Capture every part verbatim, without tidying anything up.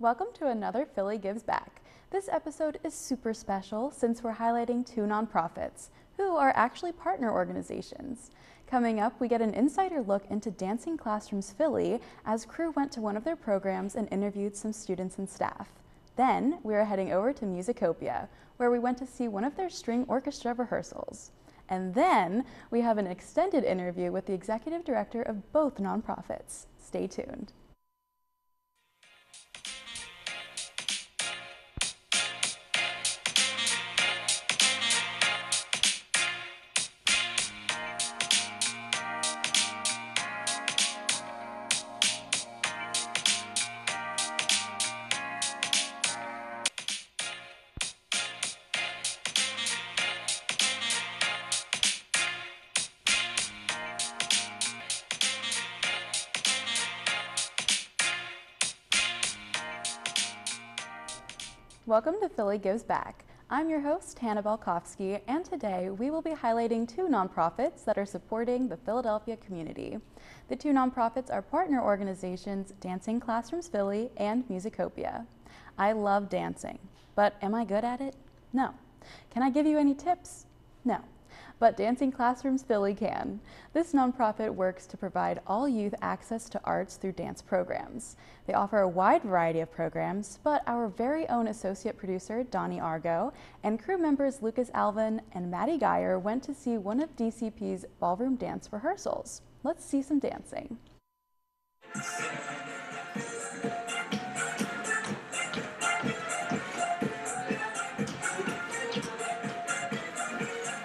Welcome to another Philly Gives Back. This episode is super special since we're highlighting two nonprofits who are actually partner organizations. Coming up, we get an insider look into Dancing Classrooms Philly as crew went to one of their programs and interviewed some students and staff. Then, we are heading over to Musicopia, where we went to see one of their string orchestra rehearsals. And then, we have an extended interview with the executive director of both nonprofits. Stay tuned. Welcome to Philly Gives Back. I'm your host, Hannah Balkowski, and today we will be highlighting two nonprofits that are supporting the Philadelphia community. The two nonprofits are partner organizations, Dancing Classrooms Philly and Musicopia. I love dancing, but am I good at it? No. Can I give you any tips? No. But Dancing Classrooms Philly can. This nonprofit works to provide all youth access to arts through dance programs. They offer a wide variety of programs, but our very own associate producer, Donnie Argo, and crew members Lucas Alvin and Maddie Geyer went to see one of D C P's ballroom dance rehearsals. Let's see some dancing.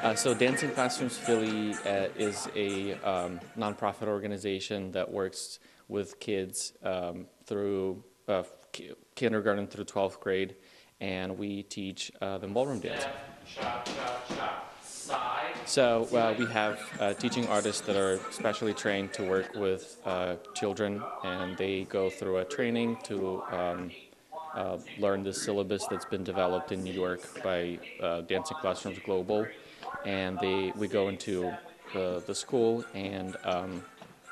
Uh, so Dancing Classrooms Philly uh, is a um, nonprofit organization that works with kids um, through uh, kindergarten through twelfth grade, and we teach uh, them ballroom dance. Step, chop, chop, chop, side. So uh, we have uh, teaching artists that are specially trained to work with uh, children, and they go through a training to um, uh, learn the syllabus that's been developed in New York by uh, Dancing Classrooms Global. And they, we go into uh, the school and um,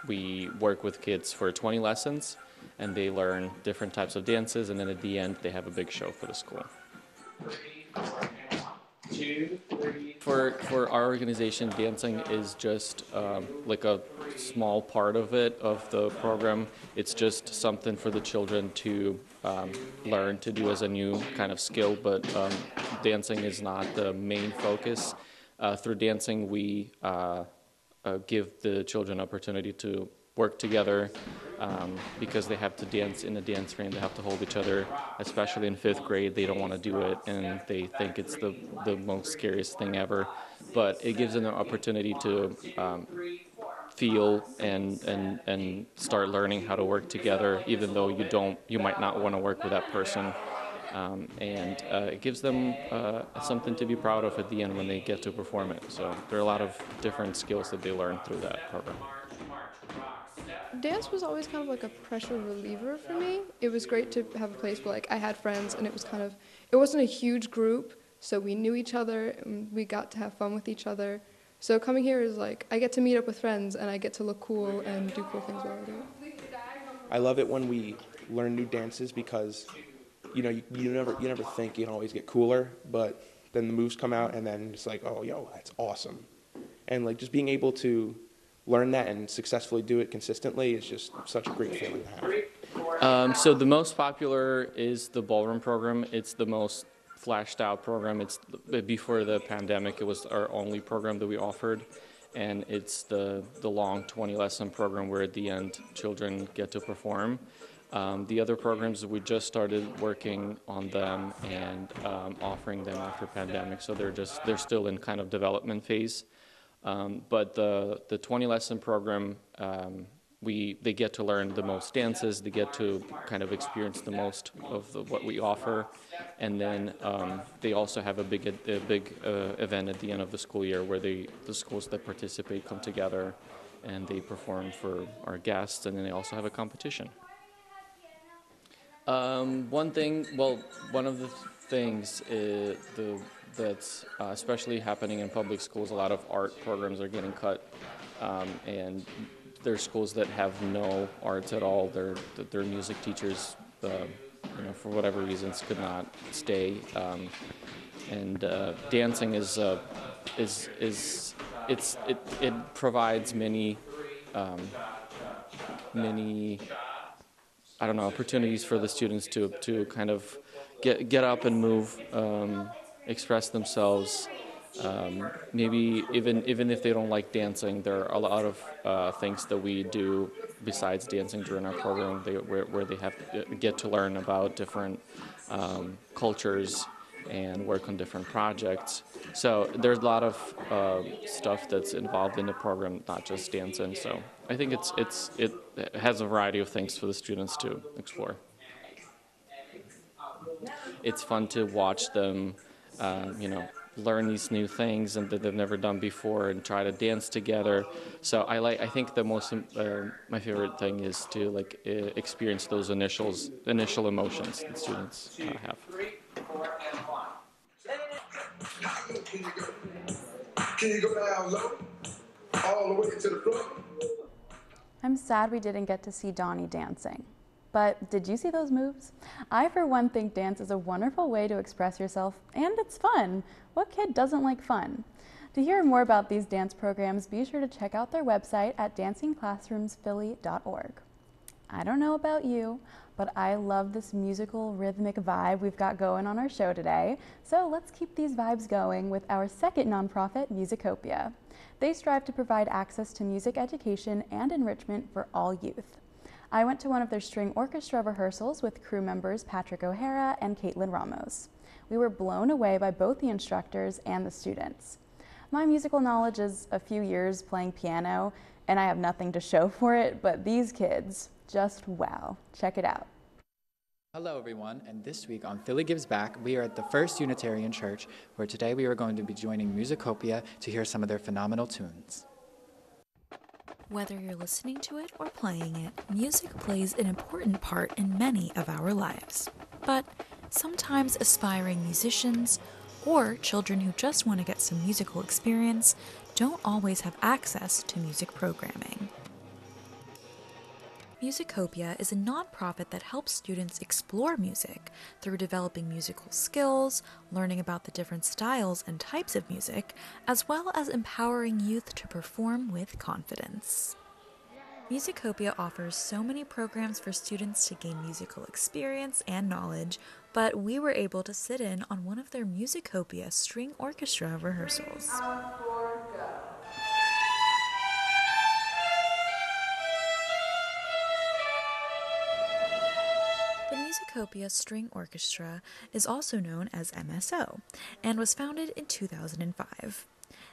we work with kids for twenty lessons, and they learn different types of dances, and then at the end they have a big show for the school. Three, four, and one, two, three, for, for our organization, dancing is just um, like a small part of it, of the program. It's just something for the children to um, learn to do as a new kind of skill, but um, dancing is not the main focus. Uh, through dancing, we uh, uh, give the children opportunity to work together um, because they have to dance in a dance ring. They have to hold each other, especially in fifth grade. They don't want to do it, and they think it's the, the most scariest thing ever. But it gives them an opportunity to um, feel and, and, and start learning how to work together, even though you, don't, you might not want to work with that person. Um, and uh, it gives them uh, something to be proud of at the end when they get to perform it. So there are a lot of different skills that they learn through that program. Dance was always kind of like a pressure reliever for me. It was great to have a place where like I had friends, and it was kind of, it wasn't a huge group, so we knew each other and we got to have fun with each other. So coming here is like, I get to meet up with friends and I get to look cool and do cool things while I do it. I love it when we learn new dances because You know, you, you never you never think you can always get cooler, but then the moves come out, and then it's like, oh, yo, that's awesome. And like just being able to learn that and successfully do it consistently is just such a great feeling to have. Um, so the most popular is the ballroom program. It's the most flashed out program. It's before the pandemic, it was our only program that we offered, and it's the the long twenty lesson program where at the end children get to perform. Um, the other programs, we just started working on them and um, offering them after pandemic, so they're just they're still in kind of development phase. Um, but the the twenty lesson program, um, we they get to learn the most dances, they get to kind of experience the most of the, what we offer, and then um, they also have a big a big uh, event at the end of the school year where they the schools that participate come together, and they perform for our guests, and then they also have a competition. Um, one thing, well, one of the things is the, that's uh, especially happening in public schools, a lot of art programs are getting cut, um, and there's schools that have no arts at all. Their, their music teachers, uh, you know, know, for whatever reasons could not stay. Um, and uh, dancing is uh, is is it's it it provides many um, many I don't know opportunities for the students to to kind of get get up and move, um, express themselves. Um, maybe even even if they don't like dancing, there are a lot of uh, things that we do besides dancing during our program, they, where, where they have to get to learn about different um, cultures and work on different projects. So there's a lot of uh, stuff that's involved in the program, not just dancing. So I think it's it's it has a variety of things for the students to explore. It's fun to watch them, uh, you know, learn these new things and that they've never done before and try to dance together. So I like I think the most uh, my favorite thing is to like uh, experience those initials initial emotions that students uh, have. I'm sad we didn't get to see Donnie dancing. But did you see those moves? I, for one, think dance is a wonderful way to express yourself, and it's fun. What kid doesn't like fun? To hear more about these dance programs, be sure to check out their website at dancing classrooms philly dot org. I don't know about you, but I love this musical, rhythmic vibe we've got going on our show today, so let's keep these vibes going with our second nonprofit, Musicopia. They strive to provide access to music education and enrichment for all youth. I went to one of their string orchestra rehearsals with crew members Patrick O'Hara and Caitlin Ramos. We were blown away by both the instructors and the students. My musical knowledge is a few years playing piano, and I have nothing to show for it, but these kids, just wow. Check it out. Hello everyone, and this week on Philly Gives Back, we are at the First Unitarian Church, where today we are going to be joining Musicopia to hear some of their phenomenal tunes. Whether you're listening to it or playing it, music plays an important part in many of our lives. But sometimes aspiring musicians or children who just want to get some musical experience don't always have access to music programming. Musicopia is a nonprofit that helps students explore music through developing musical skills, learning about the different styles and types of music, as well as empowering youth to perform with confidence. Musicopia offers so many programs for students to gain musical experience and knowledge, but we were able to sit in on one of their Musicopia string orchestra rehearsals. Musicopia String Orchestra is also known as M S O and was founded in two thousand five.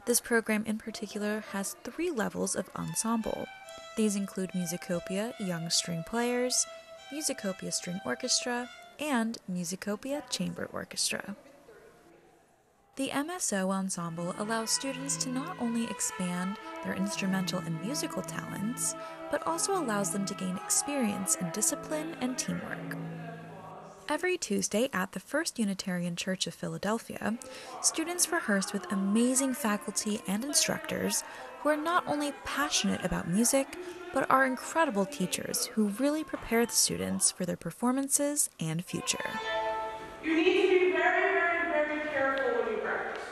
This program in particular has three levels of ensemble. These include Musicopia Young String Players, Musicopia String Orchestra, and Musicopia Chamber Orchestra. The M S O ensemble allows students to not only expand their instrumental and musical talents, but also allows them to gain experience in discipline and teamwork. Every Tuesday at the First Unitarian Church of Philadelphia, students rehearse with amazing faculty and instructors who are not only passionate about music, but are incredible teachers who really prepare the students for their performances and future. You need to be very, very, very careful when you practice.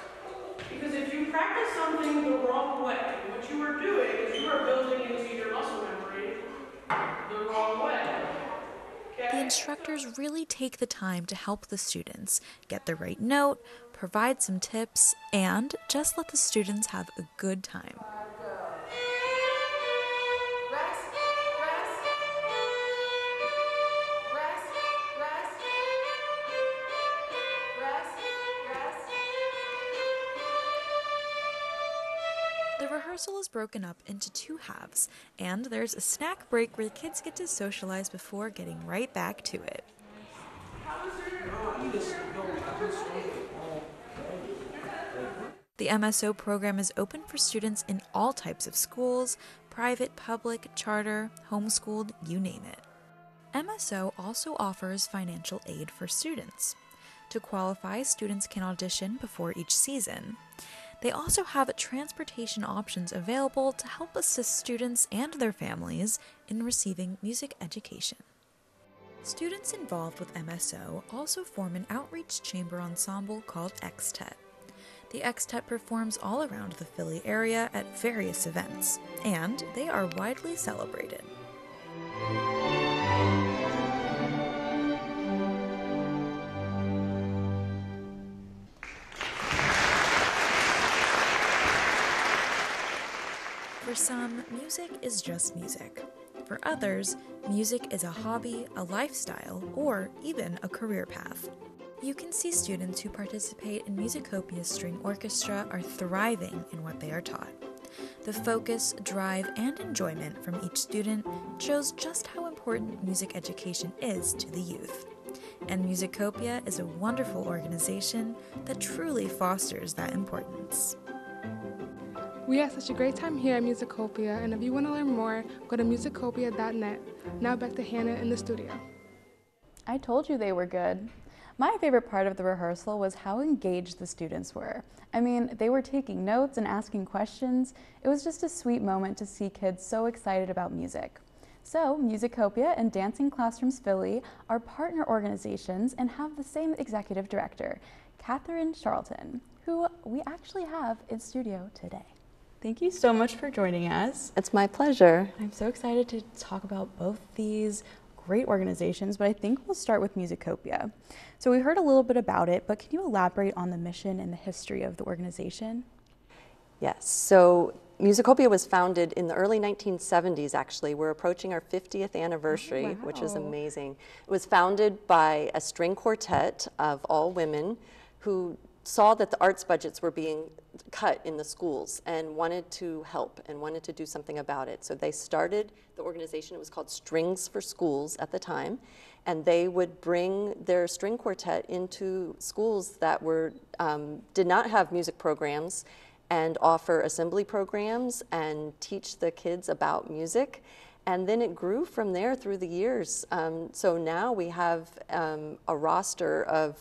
Because if you practice something the wrong way, what you are doing is you are building into your muscle memory the wrong way. The instructors really take the time to help the students get the right note, provide some tips, and just let the students have a good time. The rehearsal is broken up into two halves, and there's a snack break where the kids get to socialize before getting right back to it. The M S O program is open for students in all types of schools, private, public, charter, homeschooled, you name it. M S O also offers financial aid for students. To qualify, students can audition before each season. They also have transportation options available to help assist students and their families in receiving music education. Students involved with M S O also form an outreach chamber ensemble called Xtet. The Xtet performs all around the Philly area at various events, and they are widely celebrated. For some, music is just music. For others, music is a hobby, a lifestyle, or even a career path. You can see students who participate in Musicopia String Orchestra are thriving in what they are taught. The focus, drive, and enjoyment from each student shows just how important music education is to the youth. And Musicopia is a wonderful organization that truly fosters that importance. We had such a great time here at Musicopia, and if you want to learn more, go to musicopia dot net. Now back to Hannah in the studio. I told you they were good. My favorite part of the rehearsal was how engaged the students were. I mean, they were taking notes and asking questions. It was just a sweet moment to see kids so excited about music. So, Musicopia and Dancing Classrooms Philly are partner organizations and have the same executive director, Catherine Charlton, who we actually have in studio today. Thank you so much for joining us. It's my pleasure. I'm so excited to talk about both these great organizations, but I think we'll start with Musicopia. So we heard a little bit about it, but can you elaborate on the mission and the history of the organization? Yes, so Musicopia was founded in the early nineteen seventies, actually. We're approaching our fiftieth anniversary, oh, wow. which is amazing. It was founded by a string quartet of all women who saw that the arts budgets were being cut in the schools and wanted to help and wanted to do something about it. So they started the organization. It was called Strings for Schools at the time, and they would bring their string quartet into schools that were um, did not have music programs and offer assembly programs and teach the kids about music. And then it grew from there through the years. Um, so now we have um, a roster of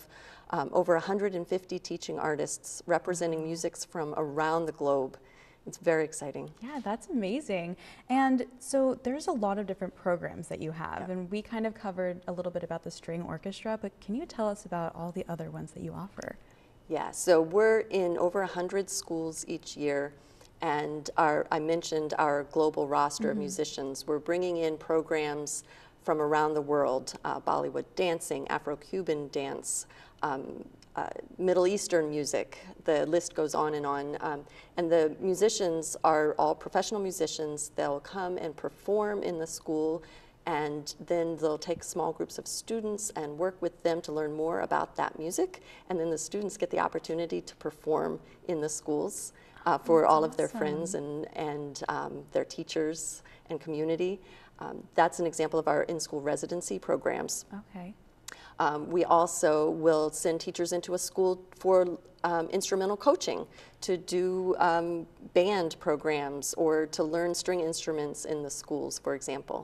Um, over one hundred fifty teaching artists representing musics from around the globe. It's very exciting. Yeah, that's amazing. And so there's a lot of different programs that you have, yep. and we kind of covered a little bit about the string orchestra, but can you tell us about all the other ones that you offer? Yeah, so we're in over one hundred schools each year, and our, I mentioned our global roster mm-hmm. of musicians. We're bringing in programs from around the world, uh, Bollywood dancing, Afro-Cuban dance, Um, uh, Middle Eastern music. The list goes on and on. Um, and the musicians are all professional musicians. They'll come and perform in the school, and then they'll take small groups of students and work with them to learn more about that music. And then the students get the opportunity to perform in the schools uh, for That's all awesome. Of their friends and, and um, their teachers and community. Um, that's an example of our in-school residency programs. Okay. Um, we also will send teachers into a school for um, instrumental coaching to do um, band programs or to learn string instruments in the schools, for example.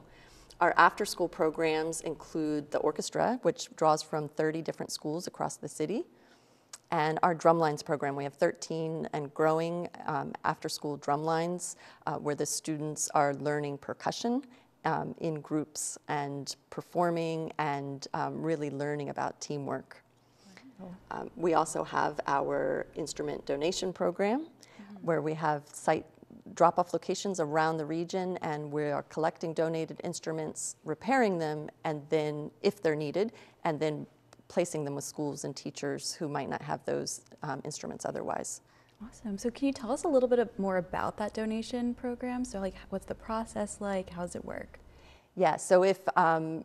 Our after-school programs include the orchestra, which draws from thirty different schools across the city, and our drumlines program. We have thirteen and growing um, after-school drumlines uh, where the students are learning percussion Um, in groups and performing and um, really learning about teamwork. Wow. Um, we also have our instrument donation program mm-hmm. where we have site drop-off locations around the region, and we are collecting donated instruments, repairing them, and then if they're needed, and then placing them with schools and teachers who might not have those um, instruments otherwise. Awesome. So can you tell us a little bit more about that donation program? So like, what's the process like? How does it work? Yeah, so if um,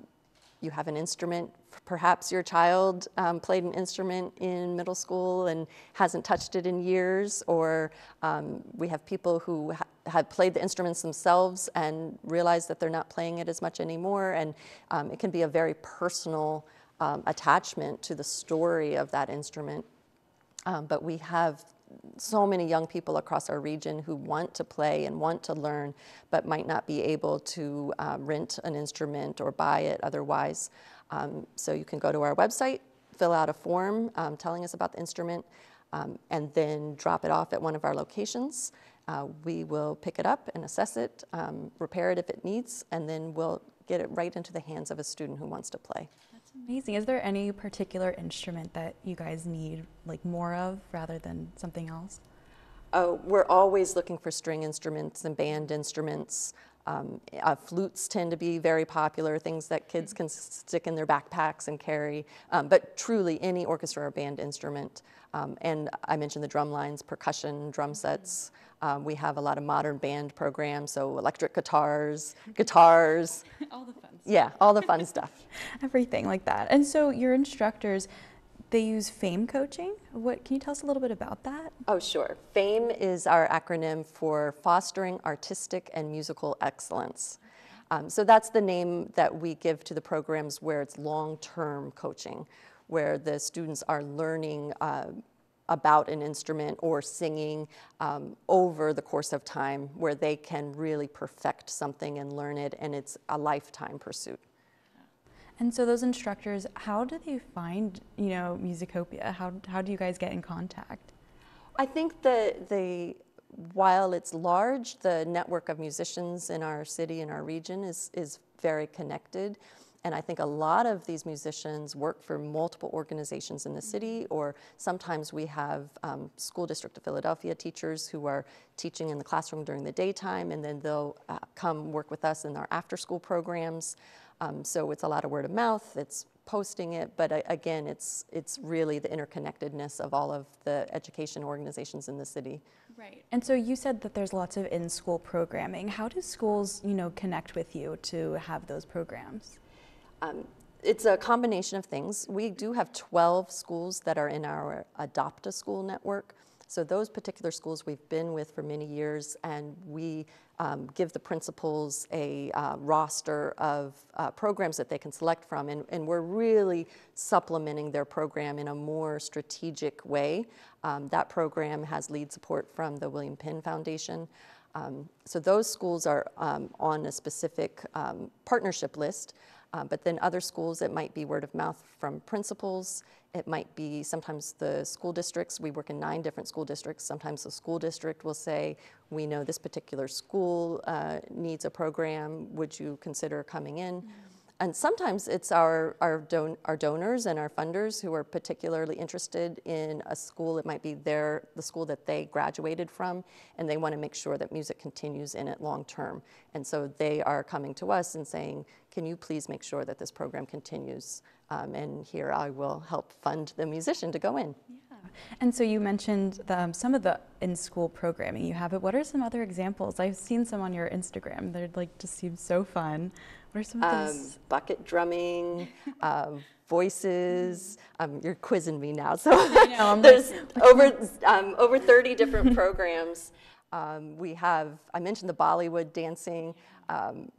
you have an instrument, perhaps your child um, played an instrument in middle school and hasn't touched it in years, or um, we have people who ha have played the instruments themselves and realize that they're not playing it as much anymore, and um, it can be a very personal um, attachment to the story of that instrument. Um, but we have so many young people across our region who want to play and want to learn, but might not be able to uh, rent an instrument or buy it otherwise. Um, so you can go to our website, fill out a form um, telling us about the instrument, um, and then drop it off at one of our locations. Uh, we will pick it up and assess it, um, repair it if it needs, and then we'll get it right into the hands of a student who wants to play. That's amazing. Is there any particular instrument that you guys need like more of rather than something else? Oh, we're always looking for string instruments and band instruments. Um, uh, flutes tend to be very popular, things that kids can stick in their backpacks and carry, um, but truly any orchestra or band instrument. Um, and I mentioned the drum lines, percussion, drum sets. Um, we have a lot of modern band programs, so electric guitars, guitars. All the fun stuff. Yeah, all the fun stuff. Everything like that. And so your instructors, they use FAME coaching. What, can you tell us a little bit about that? Oh, sure. FAME is our acronym for Fostering Artistic and Musical Excellence. Um, so that's the name that we give to the programs where it's long-term coaching, where the students are learning uh, about an instrument or singing um, over the course of time, where they can really perfect something and learn it, and it's a lifetime pursuit. And so those instructors, how do they find, you know, Musicopia? How, how do you guys get in contact? I think the, the, while it's large, the network of musicians in our city, in our region is, is very connected. And I think a lot of these musicians work for multiple organizations in the city, or sometimes we have um, School District of Philadelphia teachers who are teaching in the classroom during the daytime, and then they'll uh, come work with us in our after-school programs. Um, so it's a lot of word of mouth, it's posting it, but uh, again, it's, it's really the interconnectedness of all of the education organizations in the city. Right. And so you said that there's lots of in-school programming. How do schools, you know, connect with you to have those programs? Um, it's a combination of things. We do have twelve schools that are in our Adopt-A-School network. So those particular schools we've been with for many years, and we um, give the principals a uh, roster of uh, programs that they can select from, and, and we're really supplementing their program in a more strategic way. Um, that program has lead support from the William Penn Foundation. Um, so those schools are um, on a specific um, partnership list. Uh, but then other schools, it might be word of mouth from principals. It might be sometimes the school districts. We work in nine different school districts. Sometimes the school district will say, we know this particular school uh, needs a program. Would you consider coming in? Mm-hmm. And sometimes it's our, our, don our donors and our funders who are particularly interested in a school. It might be their, the school that they graduated from, and they want to make sure that music continues in it long term. And so they are coming to us and saying, can you please make sure that this program continues? Um, and here I will help fund the musician to go in. Yeah. And so you mentioned the, um, some of the in-school programming you have, but what are some other examples? I've seen some on your Instagram. They're like, just seem so fun. What are some of those? Um, bucket drumming, uh, voices. Um, you're quizzing me now. So I know, I'm there's like, over, um, over thirty different programs. Um, we have, I mentioned the Bollywood dancing, um,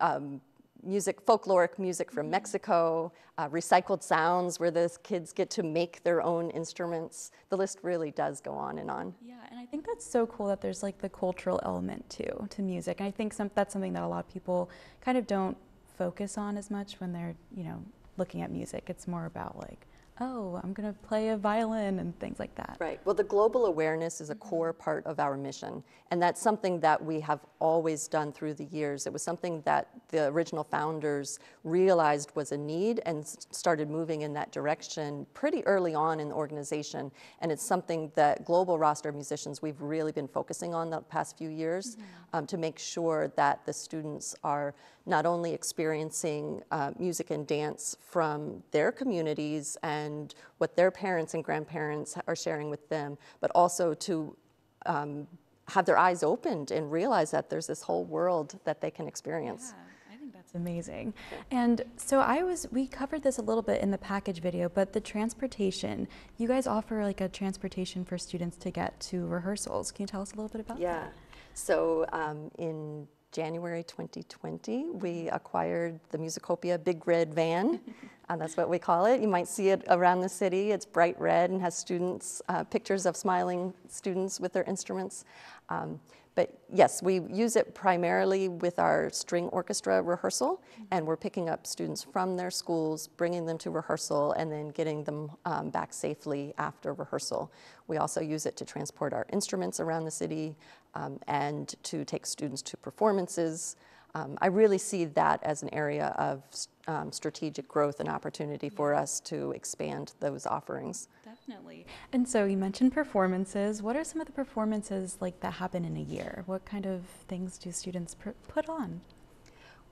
um, music, folkloric music from Mexico, uh, recycled sounds where the kids get to make their own instruments. The list really does go on and on. Yeah, and I think that's so cool that there's like the cultural element too to music. And I think some, that's something that a lot of people kind of don't focus on as much when they're, you know, looking at music. It's more about like, oh, I'm going to play a violin and things like that. Right. Well, the global awareness is a core part of our mission, and that's something that we have always done through the years. It was something that the original founders realized was a need and started moving in that direction pretty early on in the organization, and it's something that global roster of musicians we've really been focusing on the past few years, mm-hmm. um, to make sure that the students are not only experiencing uh, music and dance from their communities and and what their parents and grandparents are sharing with them, but also to um, have their eyes opened and realize that there's this whole world that they can experience. Yeah, I think that's amazing. And so I was, we covered this a little bit in the package video, but the transportation, you guys offer like a transportation for students to get to rehearsals. Can you tell us a little bit about yeah. that? Yeah, so um, in January twenty twenty, we acquired the Musicopia Big Red Van, and that's what we call it. You might see it around the city. It's bright red and has students, uh, pictures of smiling students with their instruments. Um, but yes, we use it primarily with our string orchestra rehearsal, and we're picking up students from their schools, bringing them to rehearsal, and then getting them um, back safely after rehearsal. We also use it to transport our instruments around the city, Um, and to take students to performances. um, I really see that as an area of um, strategic growth and opportunity for us to expand those offerings. Definitely. And so you mentioned performances. What are some of the performances like that happen in a year? What kind of things do students pr put on?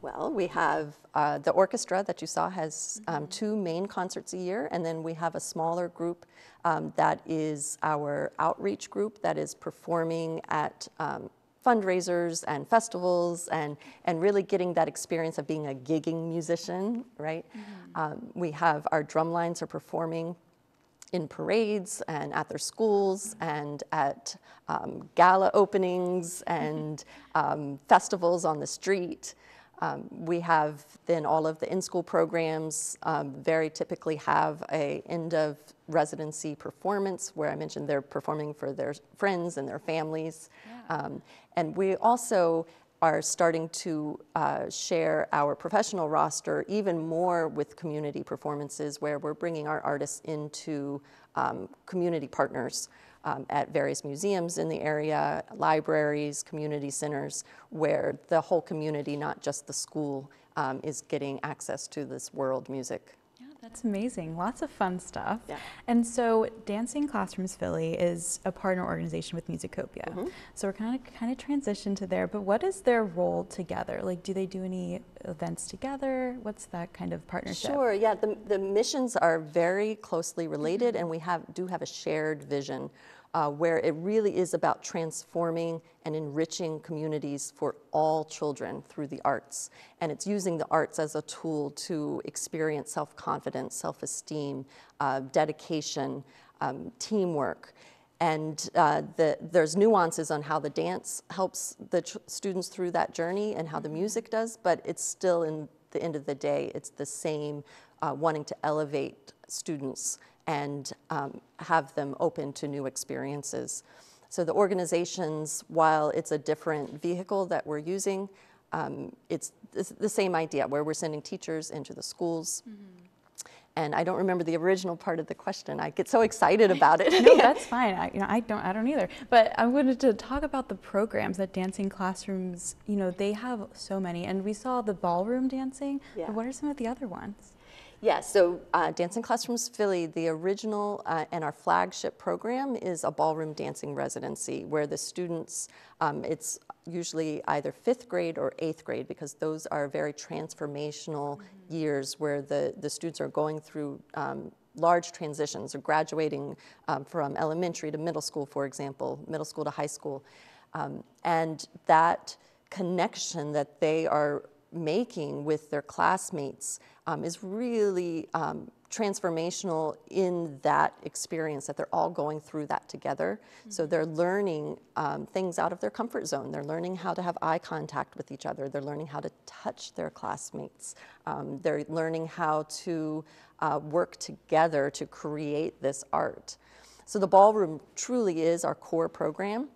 Well, we have uh, the orchestra that you saw has um, two main concerts a year, and then we have a smaller group um, that is our outreach group that is performing at um, fundraisers and festivals and, and really getting that experience of being a gigging musician, right? Mm-hmm. um, we have our drumlines are performing in parades and at their schools and at um, gala openings and um, festivals on the street. Um, we have then all of the in-school programs um, very typically have a end of residency performance where I mentioned they're performing for their friends and their families. Yeah. Um, and we also are starting to uh, share our professional roster even more with community performances where we're bringing our artists into um, community partners. Um, at various museums in the area, libraries, community centers, where the whole community, not just the school, um, is getting access to this world music. Yeah, that's amazing. Lots of fun stuff. Yeah. And so Dancing Classrooms Philly is a partner organization with Musicopia. Mm-hmm. So we're kind of kind of transitioned to there, but what is their role together? Like, do they do any events together? What's that kind of partnership? Sure, yeah, the, the missions are very closely related, and we have do have a shared vision uh, where it really is about transforming and enriching communities for all children through the arts. And it's using the arts as a tool to experience self-confidence, self-esteem, uh, dedication, um, teamwork. And uh, the, there's nuances on how the dance helps the students through that journey and how the music does, but it's still, in the end of the day, it's the same uh, wanting to elevate students and um, have them open to new experiences. So the organizations, while it's a different vehicle that we're using, um, it's the same idea where we're sending teachers into the schools. Mm-hmm. And I don't remember the original part of the question. I get so excited about it. No, that's fine. I, you know, I don't. I don't either. But I wanted to talk about the programs that Dancing Classrooms. You know, they have so many, and we saw the ballroom dancing. Yeah. But what are some of the other ones? Yeah. So uh, Dancing Classrooms Philly, the original uh, and our flagship program is a ballroom dancing residency where the students. Um, it's usually either fifth grade or eighth grade because those are very transformational mm-hmm. years where the, the students are going through um, large transitions or graduating um, from elementary to middle school, for example, middle school to high school. Um, and that connection that they are making with their classmates um, is really um, transformational in that experience that they're all going through that together. Mm-hmm. So they're learning um, things out of their comfort zone. They're learning how to have eye contact with each other. They're learning how to touch their classmates. Um, they're learning how to uh, work together to create this art. So the ballroom truly is our core program.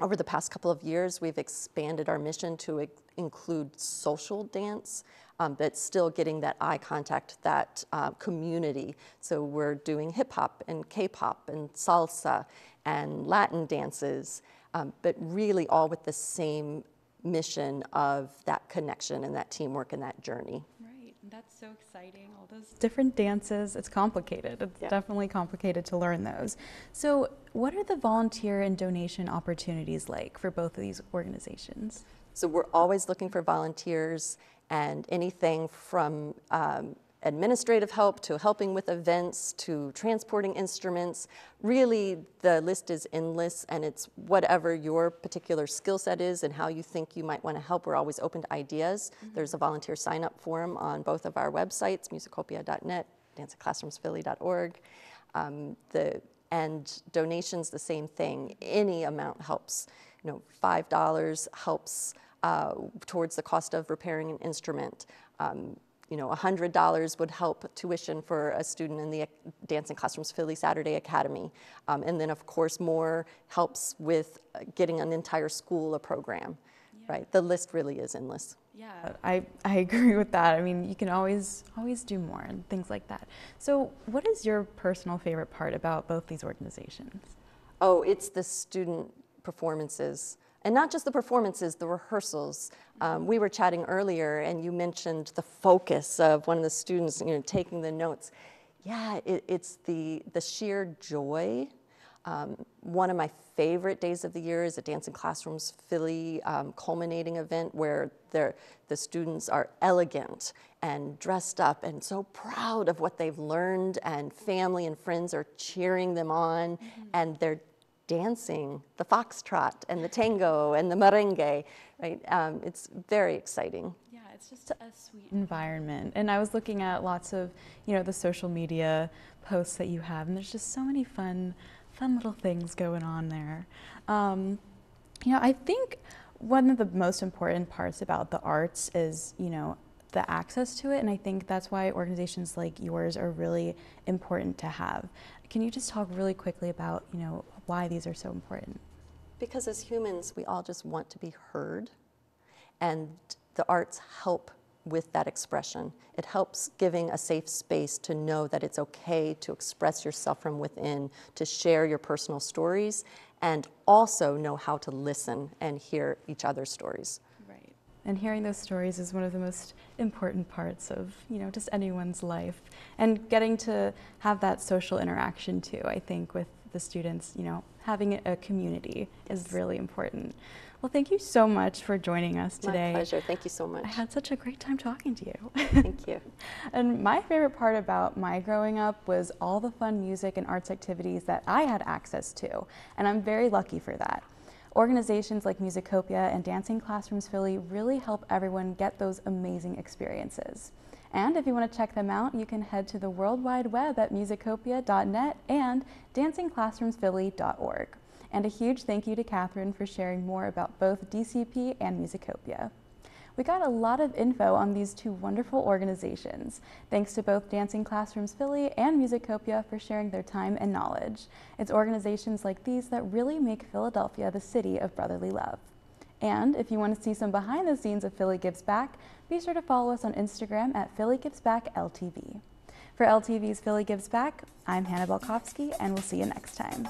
Over the past couple of years, we've expanded our mission to include social dance, um, but still getting that eye contact, that uh, community. So we're doing hip hop and K-pop and salsa and Latin dances, um, but really all with the same mission of that connection and that teamwork and that journey. Right, and that's so exciting, all those different dances. It's complicated, it's yeah. definitely complicated to learn those. So what are the volunteer and donation opportunities like for both of these organizations? So we're always looking for volunteers, and anything from um, administrative help to helping with events to transporting instruments. Really, the list is endless, and it's whatever your particular skill set is and how you think you might want to help. We're always open to ideas. Mm-hmm. There's a volunteer sign-up form on both of our websites, musicopia dot net, dancing classrooms philly dot org. Um, the, and donations, the same thing. Any amount helps. You know, five dollars helps uh, towards the cost of repairing an instrument. Um, you know, one hundred dollars would help tuition for a student in the Dancing Classrooms Philly Saturday Academy. Um, and then, of course, more helps with getting an entire school a program, yeah. right? The list really is endless. Yeah, I, I agree with that. I mean, you can always, always do more and things like that. So what is your personal favorite part about both these organizations? Oh, it's the student performances. And not just the performances, the rehearsals. Um, we were chatting earlier, and you mentioned the focus of one of the students, you know, taking the notes. Yeah, it, it's the, the sheer joy. Um, one of my favorite days of the year is a Dancing Classrooms Philly um, culminating event where the students are elegant and dressed up and so proud of what they've learned, and family and friends are cheering them on, mm-hmm. and they're dancing the foxtrot and the tango and the merengue, right? Um, it's very exciting. Yeah, it's just a sweet environment. And I was looking at lots of, you know, the social media posts that you have, and there's just so many fun, fun little things going on there. Um, you know, I think one of the most important parts about the arts is, you know, the access to it, and I think that's why organizations like yours are really important to have. Can you just talk really quickly about, you know, why these are so important? Because as humans, we all just want to be heard, and the arts help with that expression. It helps giving a safe space to know that it's okay to express yourself from within, to share your personal stories, and also know how to listen and hear each other's stories. And hearing those stories is one of the most important parts of, you know, just anyone's life. And getting to have that social interaction too, I think, with the students, you know, having a community yes. is really important. Well, thank you so much for joining us today. My pleasure. Thank you so much. I had such a great time talking to you. Thank you. And my favorite part about my growing up was all the fun music and arts activities that I had access to. And I'm very lucky for that. Organizations like Musicopia and Dancing Classrooms Philly really help everyone get those amazing experiences. And if you want to check them out, you can head to the World Wide Web at musicopia dot net and dancing classrooms philly dot org. And a huge thank you to Catherine for sharing more about both D C P and Musicopia. We got a lot of info on these two wonderful organizations. Thanks to both Dancing Classrooms Philly and Musicopia for sharing their time and knowledge. It's organizations like these that really make Philadelphia the city of brotherly love. And if you want to see some behind the scenes of Philly Gives Back, be sure to follow us on Instagram at Philly Gives Back L T V. For L T V's Philly Gives Back, I'm Hannah Balkowski, and we'll see you next time.